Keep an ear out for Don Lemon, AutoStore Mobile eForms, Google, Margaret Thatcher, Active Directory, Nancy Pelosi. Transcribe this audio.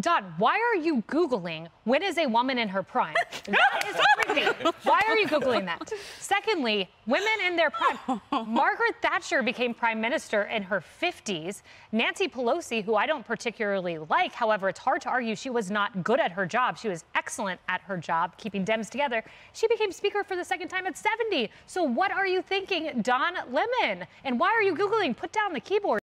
Don, why are you Googling when is a woman in her prime? That is creepy. Why are you Googling that? Secondly, women in their prime. Margaret Thatcher became prime minister in her 50s. Nancy Pelosi, who I don't particularly like, however, it's hard to argue she was not good at her job. She was excellent at her job, keeping Dems together. She became speaker for the second time at 70. So what are you thinking, Don Lemon? And why are you Googling? Put down the keyboard.